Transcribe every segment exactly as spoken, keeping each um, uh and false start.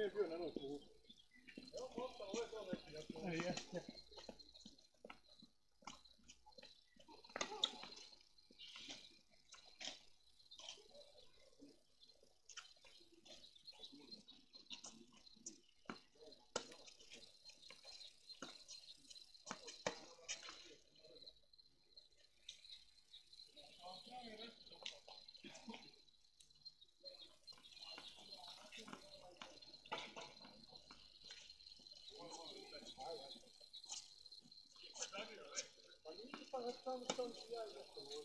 nije bio na ruku. Evo mu ostalo, ovo je to neki. Jeste. Там там я за тобой.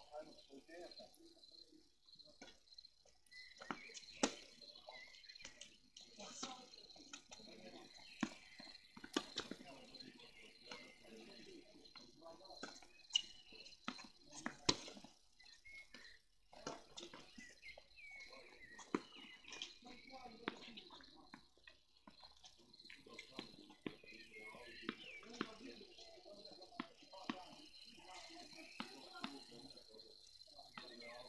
Yeah.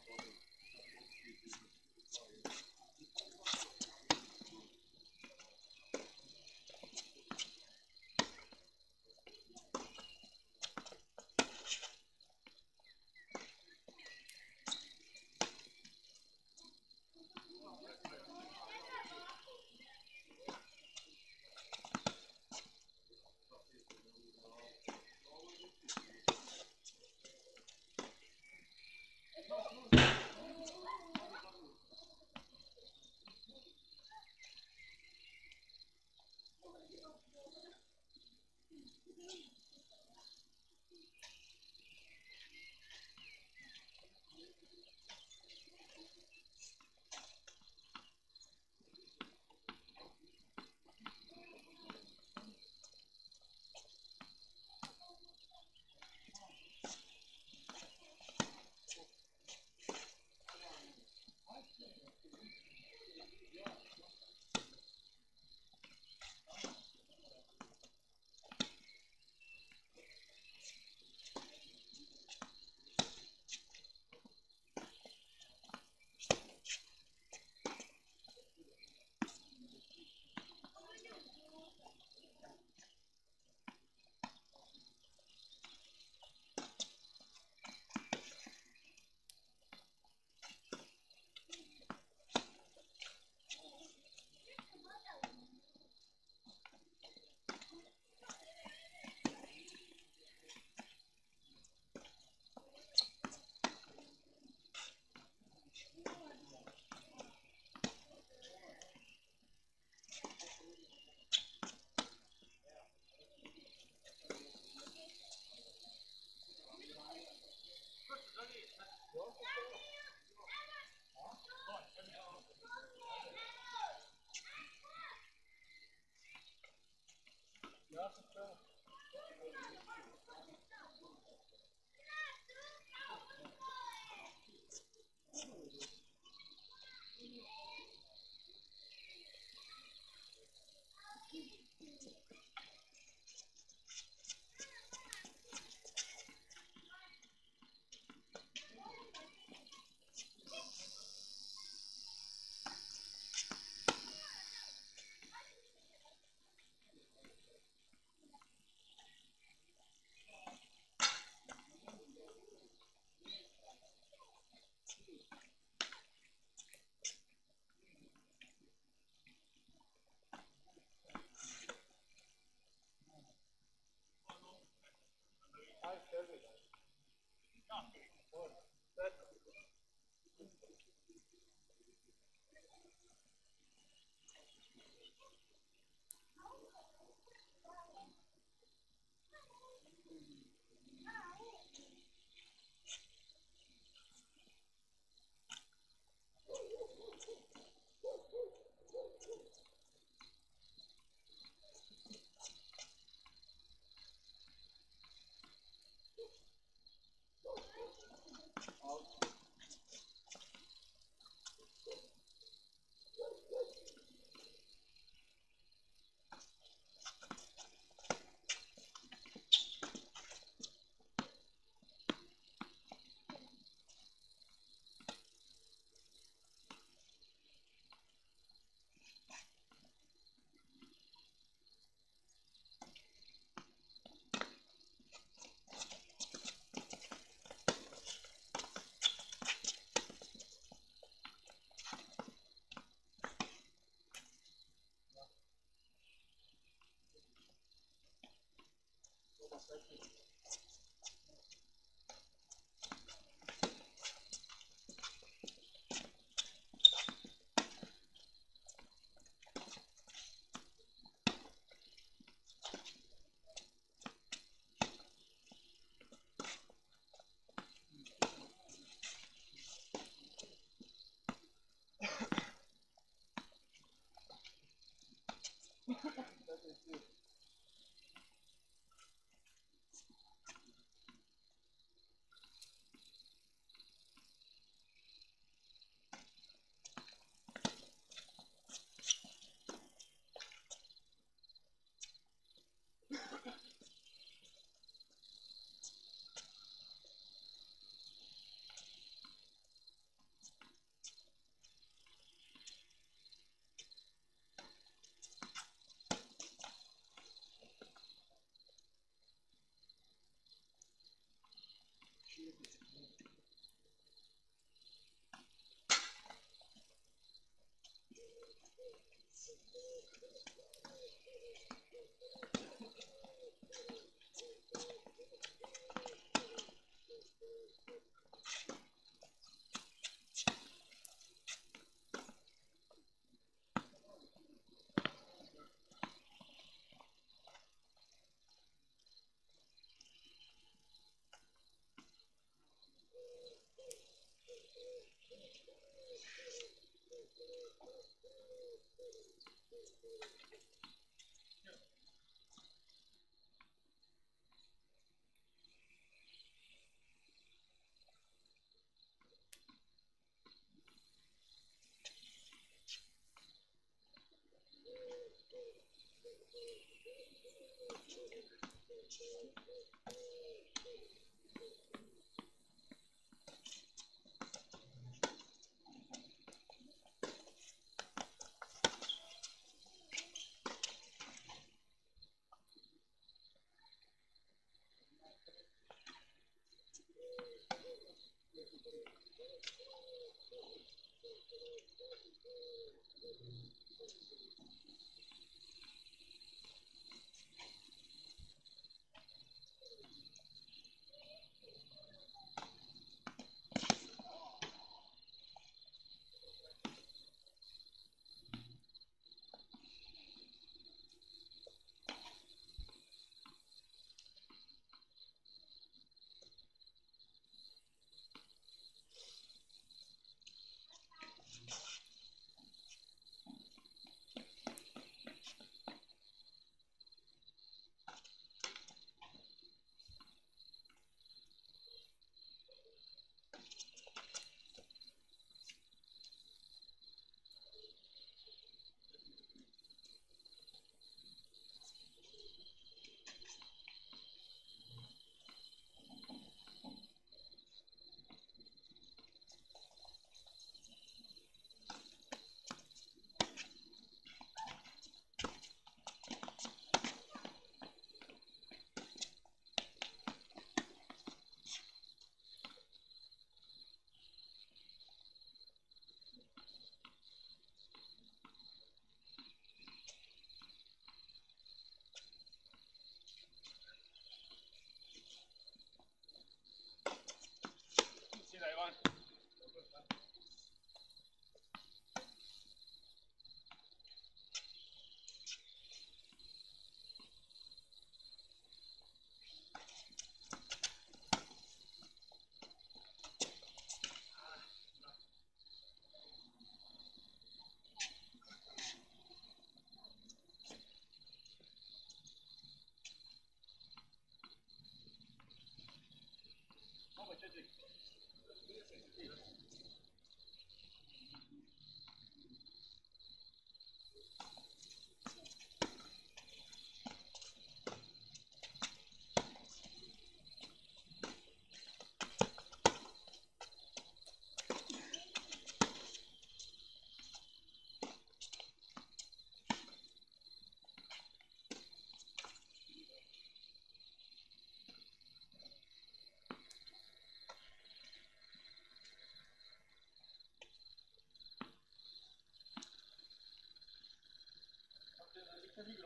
This is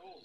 old.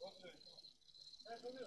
Suerte, Ander. Suerte, tres. Come here.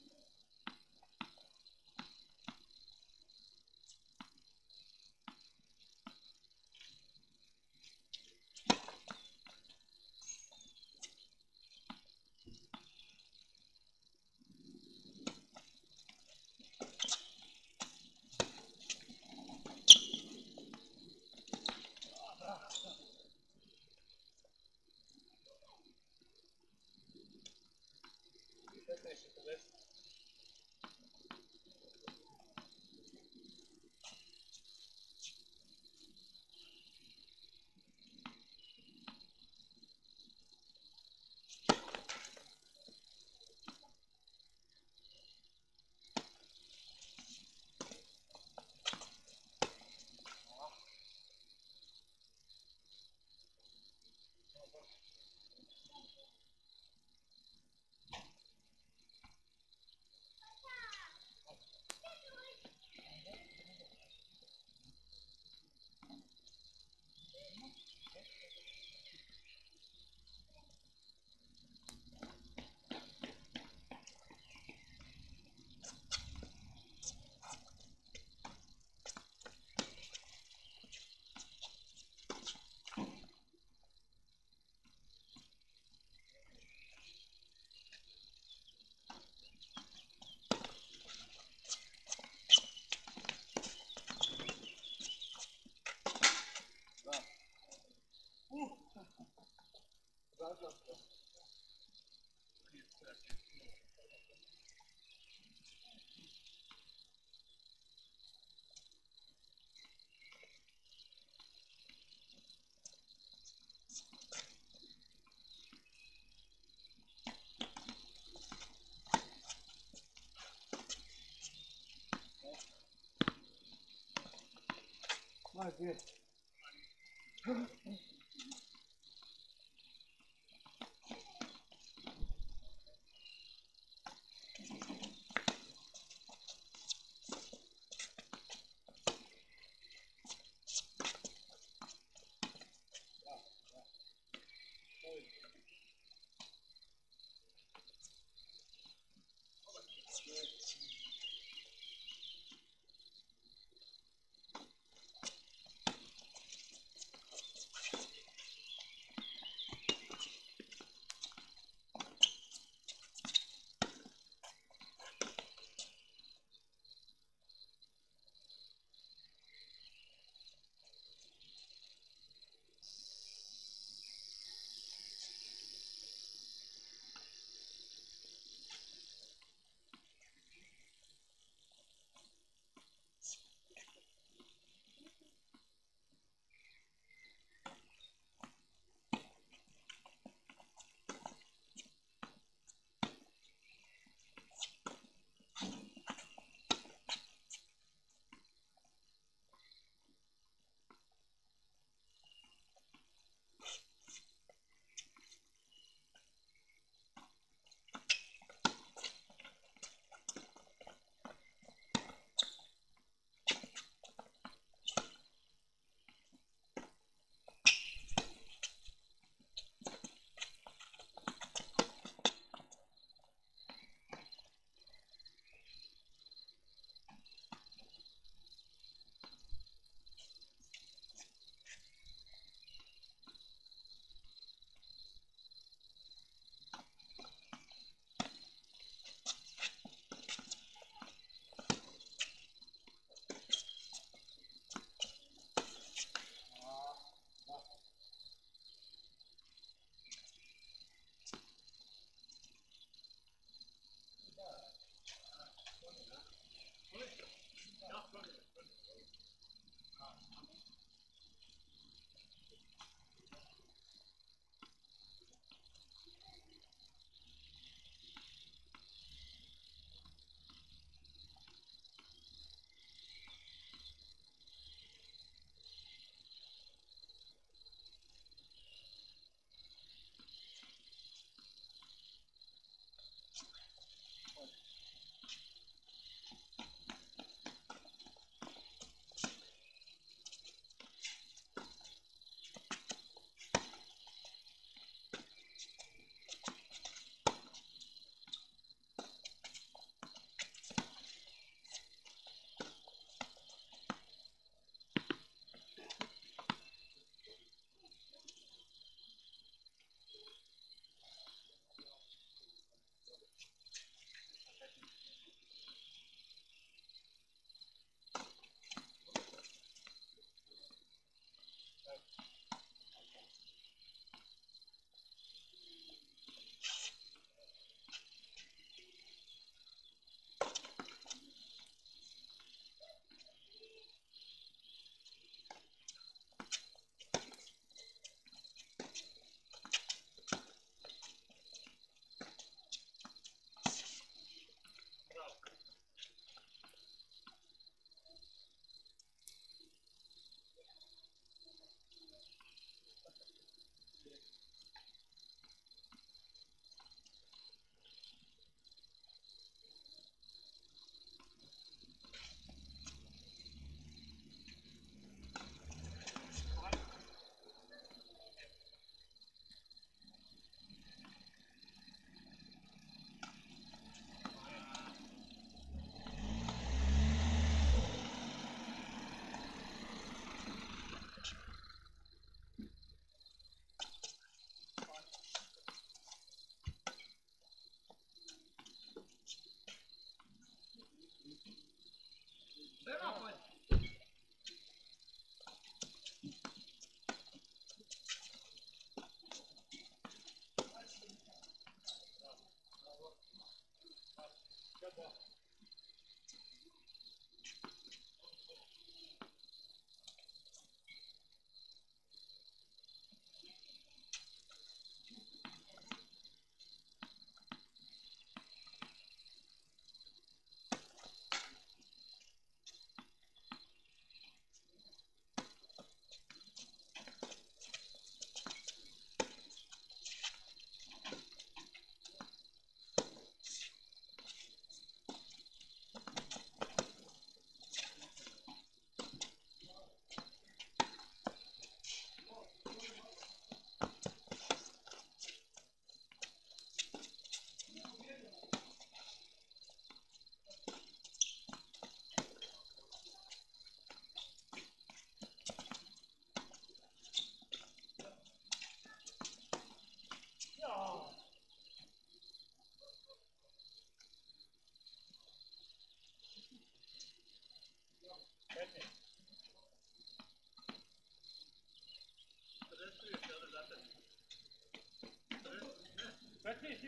Thank you for listening. That's good.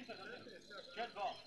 Good ball.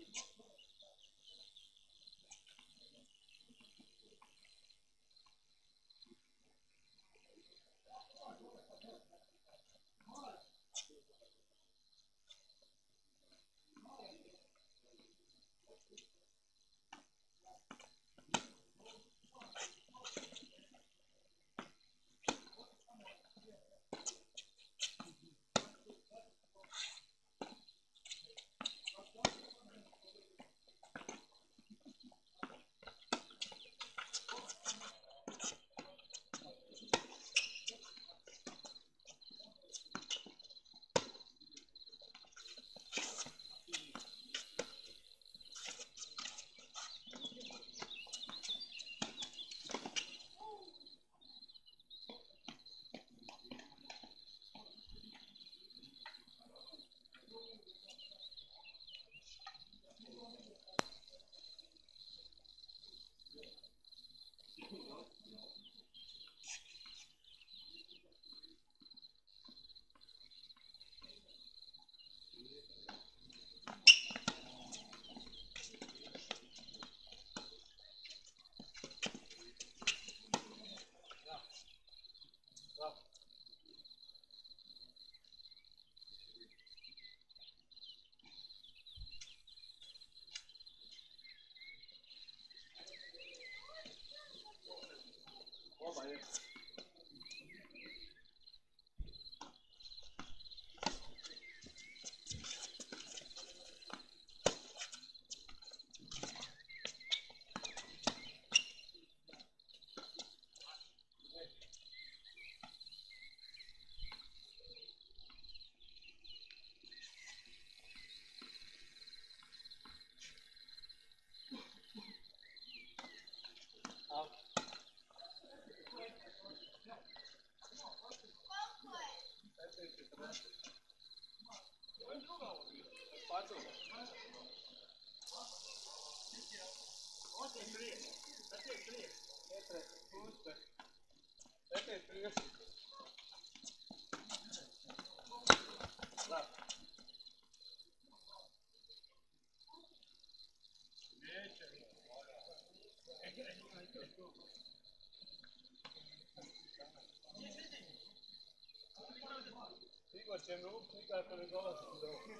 Thank you. Sen rup nikad ne dolazim do ovog.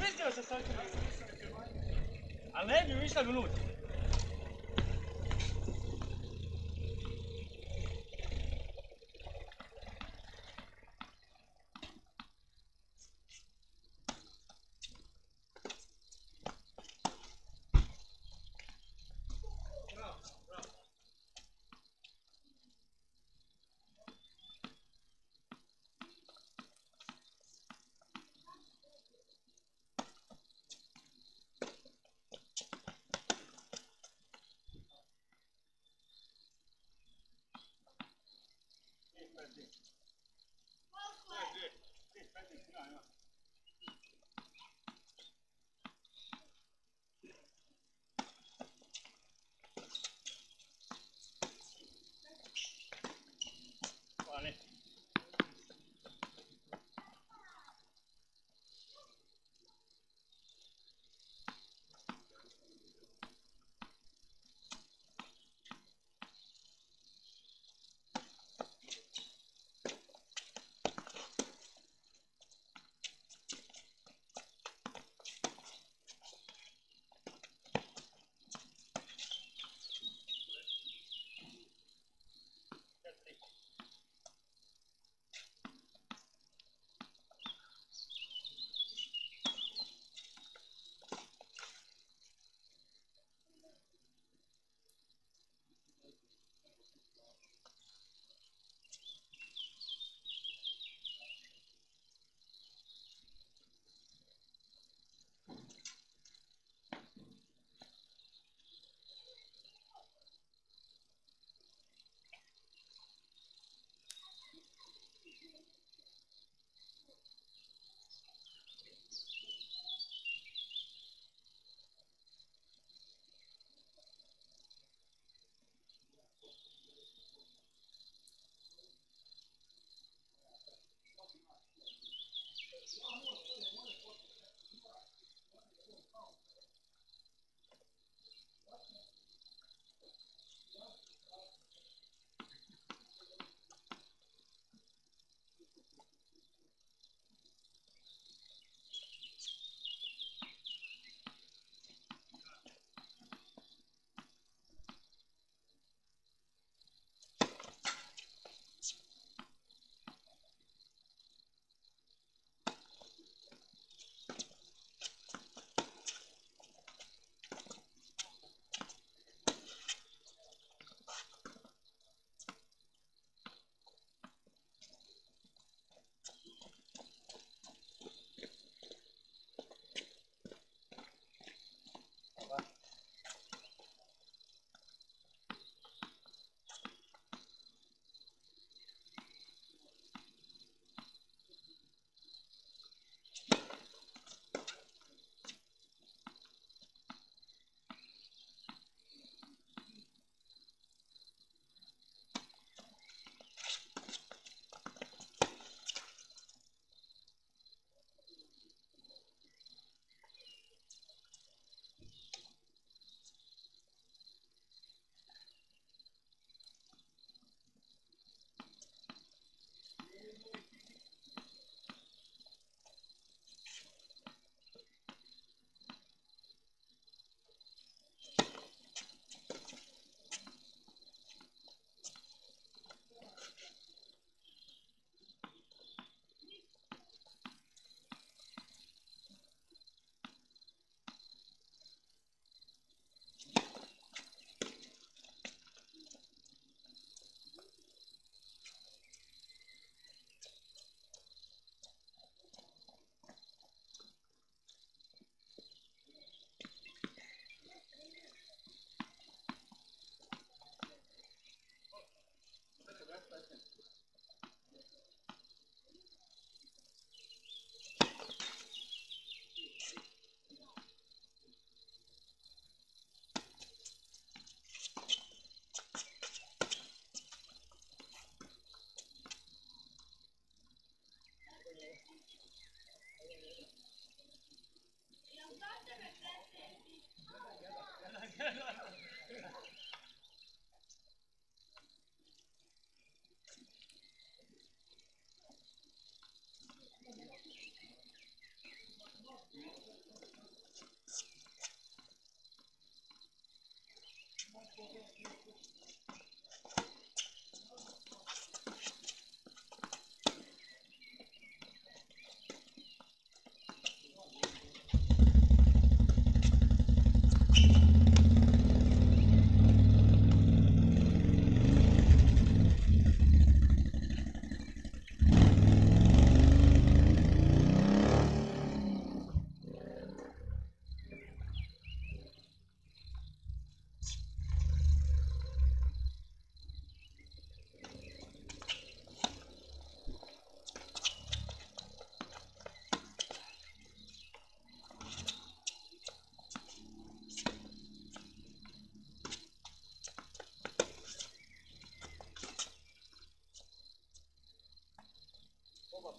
Mislio sam sam ćemo. Ali ne bi išla minuta.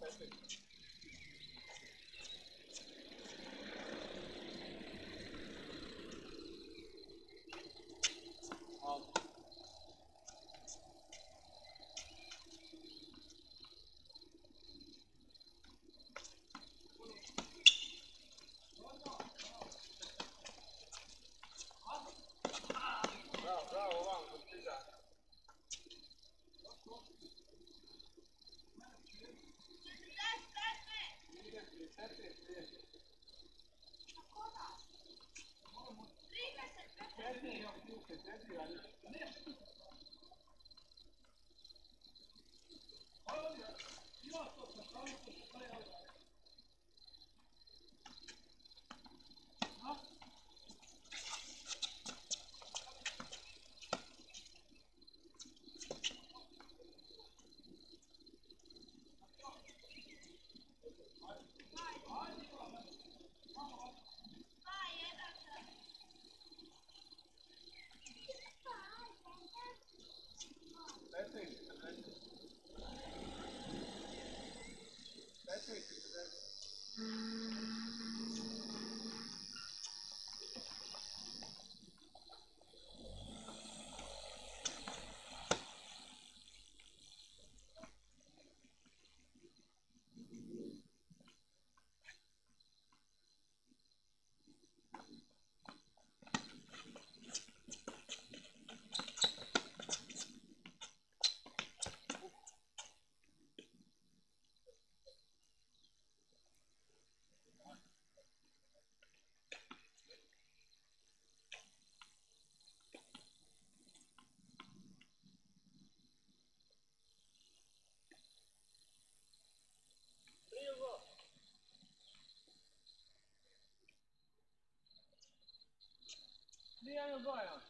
Perfect. Gdje je Bojan?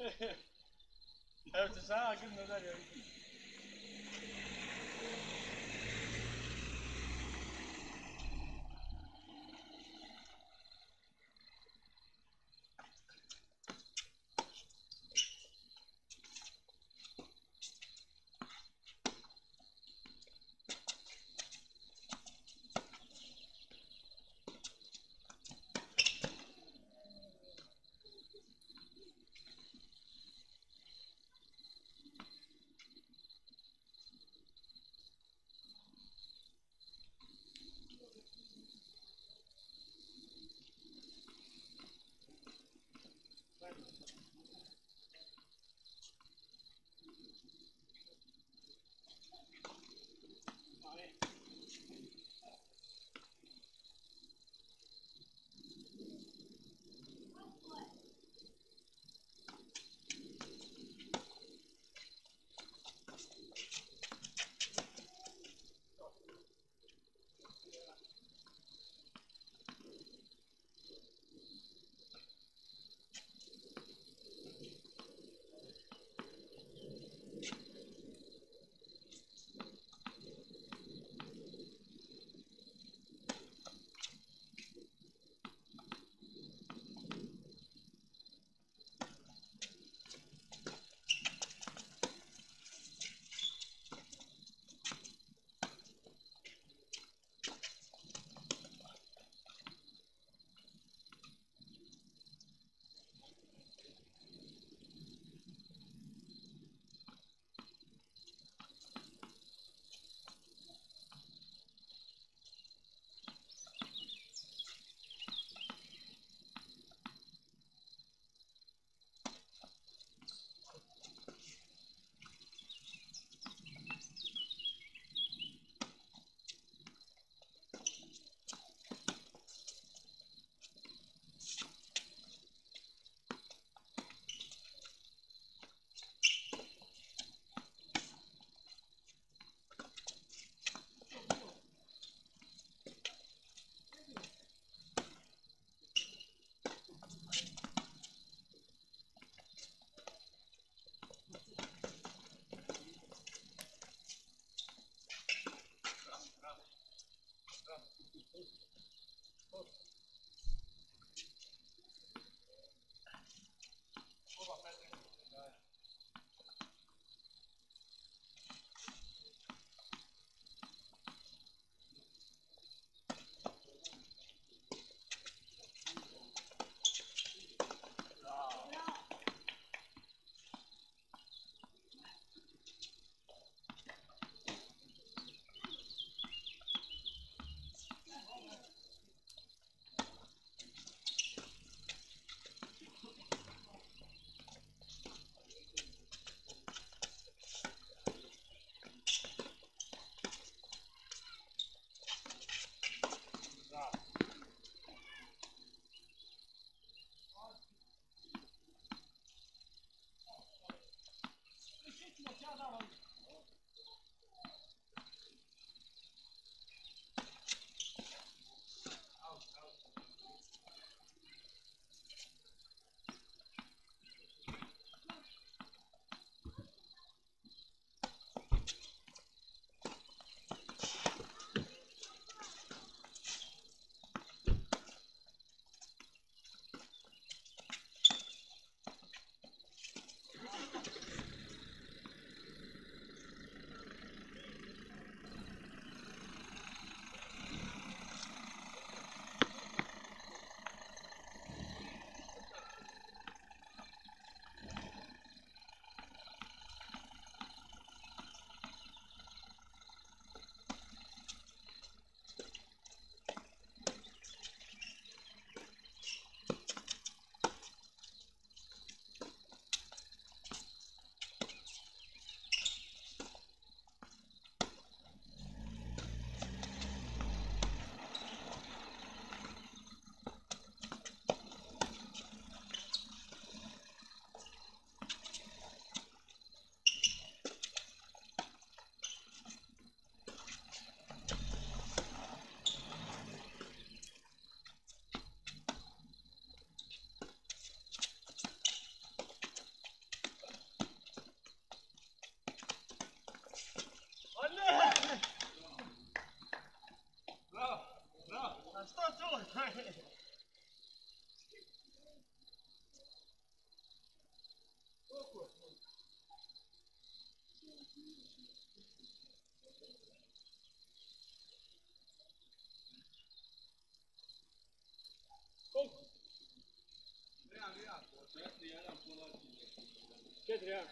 Evo te sada gledam dalje. Ce treia?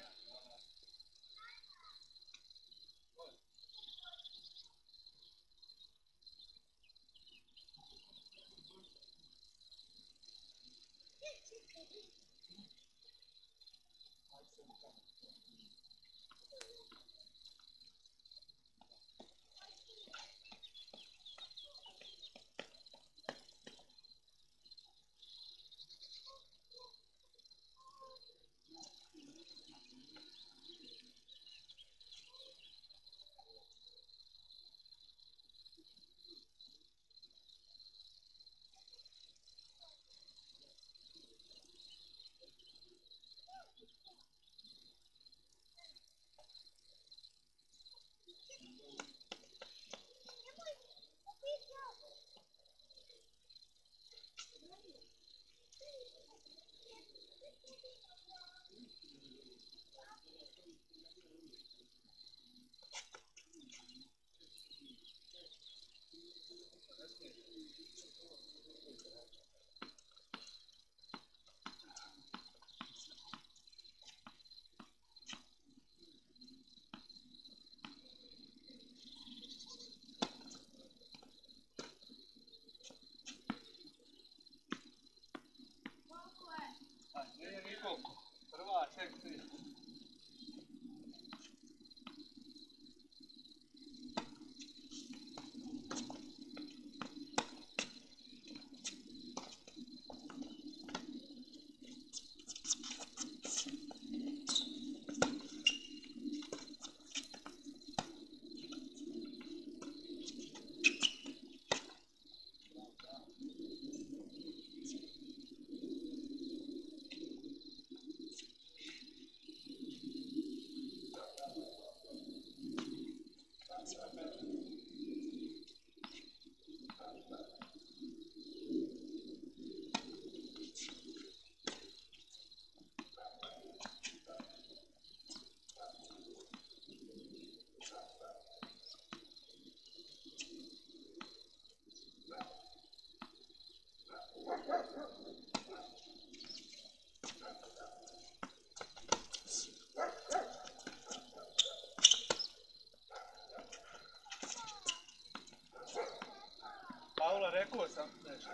Rekao sam nešto.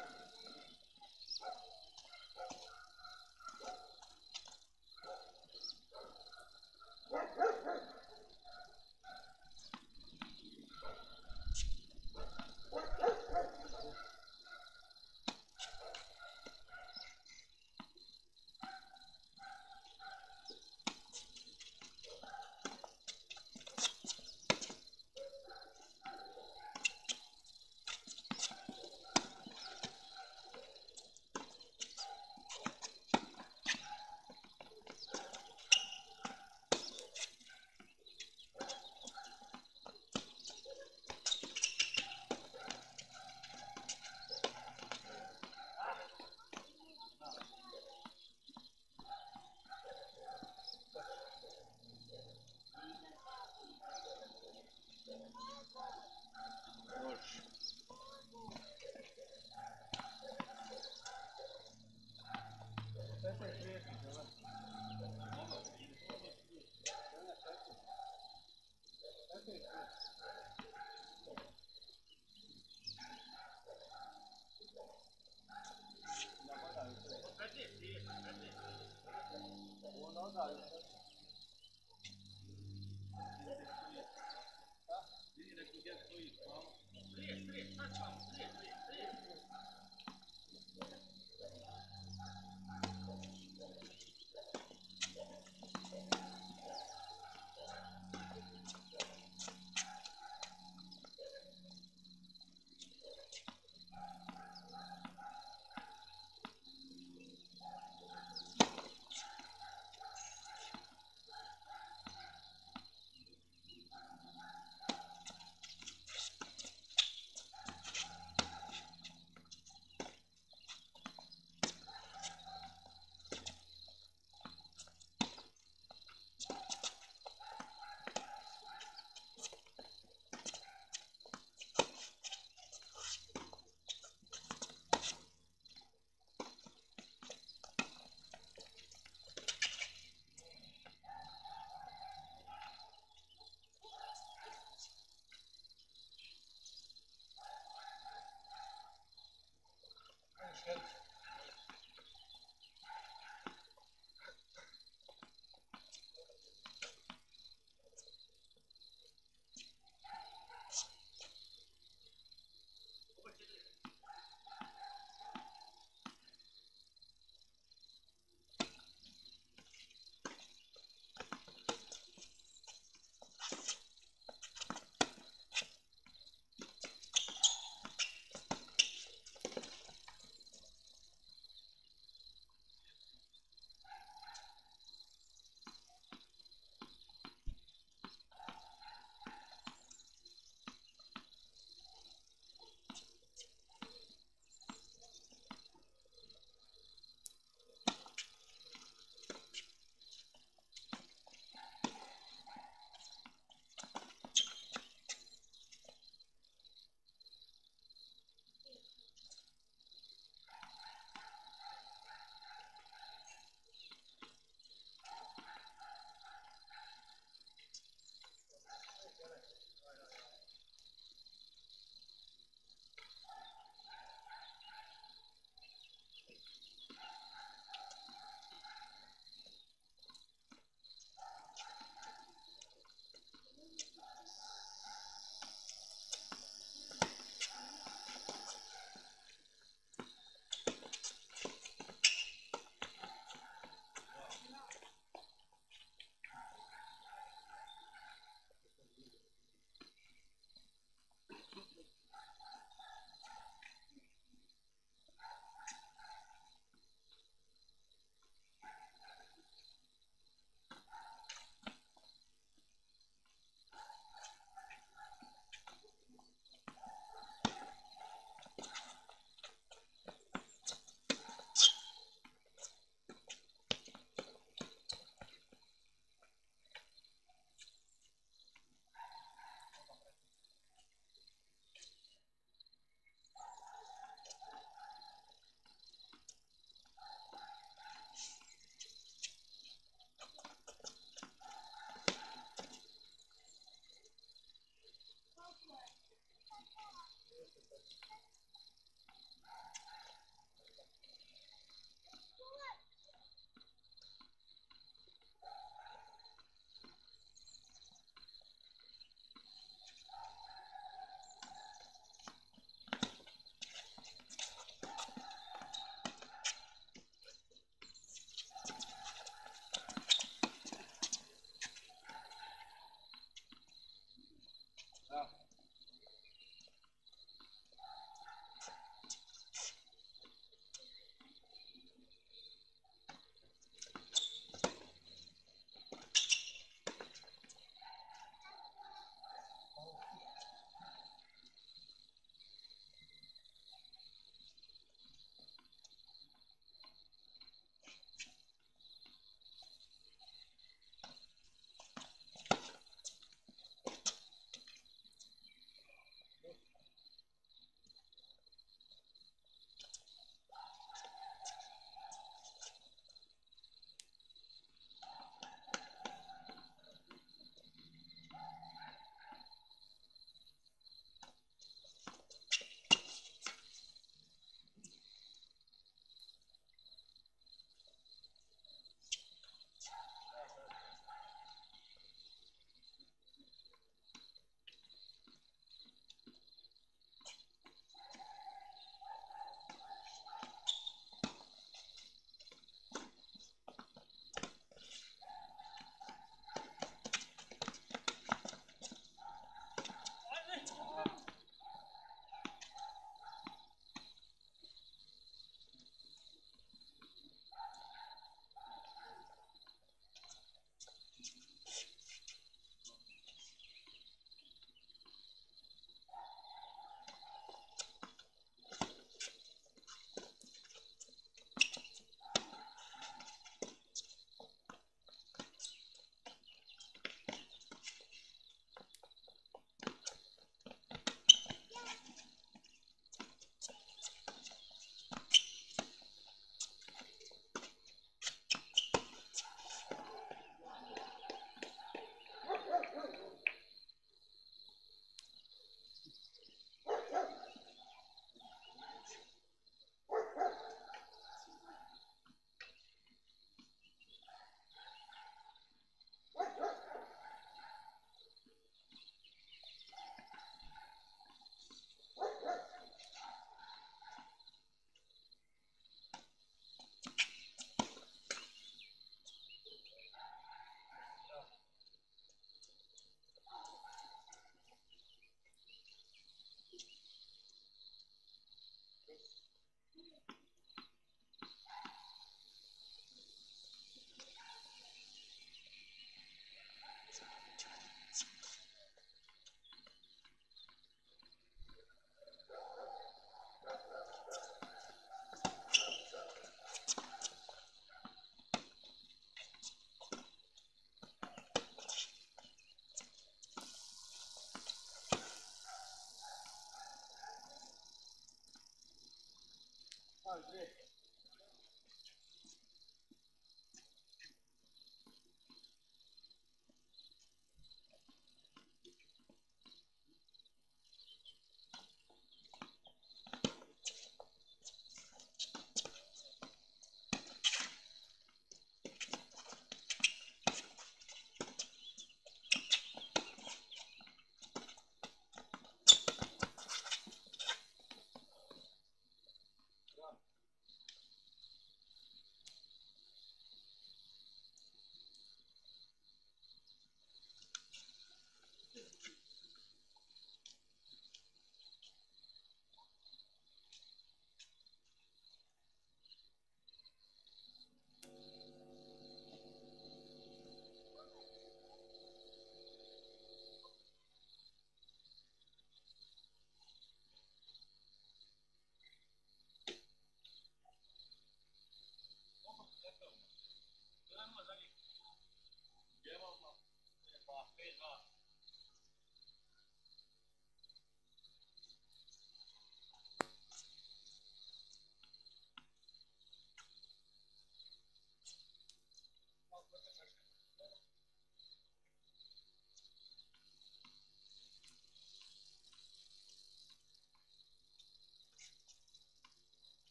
All right.